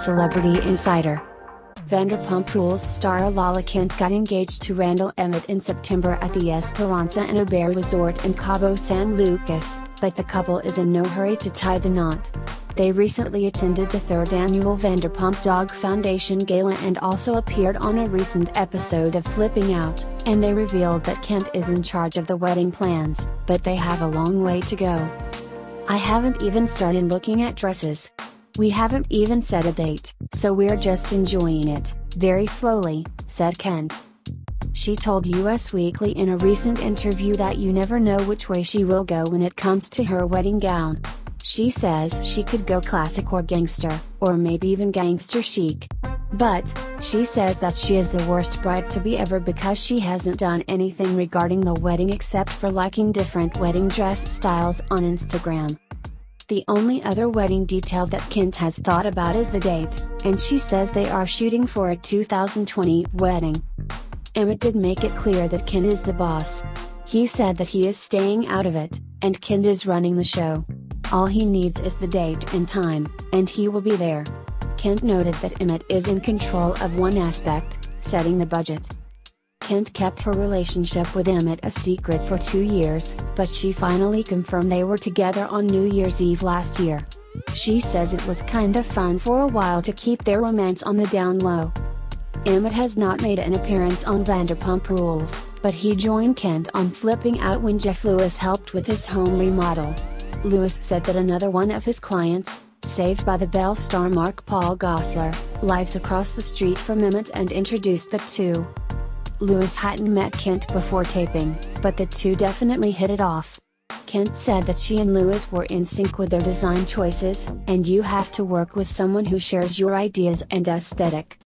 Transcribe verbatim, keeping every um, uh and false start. Celebrity Insider. Vanderpump Rules star Lala Kent got engaged to Randall Emmett in September at the Esperanza and Auberge Resort in Cabo San Lucas, but the couple is in no hurry to tie the knot. They recently attended the third annual Vanderpump Dog Foundation Gala and also appeared on a recent episode of Flipping Out, and they revealed that Kent is in charge of the wedding plans, but they have a long way to go. "I haven't even started looking at dresses. We haven't even set a date, so we're just enjoying it, very slowly," said Kent. She told U S Weekly in a recent interview that you never know which way she will go when it comes to her wedding gown. She says she could go classic or gangster, or maybe even gangster chic. But she says that she is the worst bride to be ever because she hasn't done anything regarding the wedding except for liking different wedding dress styles on Instagram. The only other wedding detail that Kent has thought about is the date, and she says they are shooting for a two thousand twenty wedding. Emmett did make it clear that Kent is the boss. He said that he is staying out of it, and Kent is running the show. All he needs is the date and time, and he will be there. Kent noted that Emmett is in control of one aspect, setting the budget. Kent kept her relationship with Emmett a secret for two years, but she finally confirmed they were together on New Year's Eve last year. She says it was kind of fun for a while to keep their romance on the down low. Emmett has not made an appearance on Vanderpump Rules, but he joined Kent on Flipping Out when Jeff Lewis helped with his home remodel. Lewis said that another one of his clients, Saved by the Bell star Mark Paul Gosselaar, lives across the street from Emmett and introduced the two. Lewis hadn't met Kent before taping, but the two definitely hit it off. Kent said that she and Lewis were in sync with their design choices, and you have to work with someone who shares your ideas and aesthetic.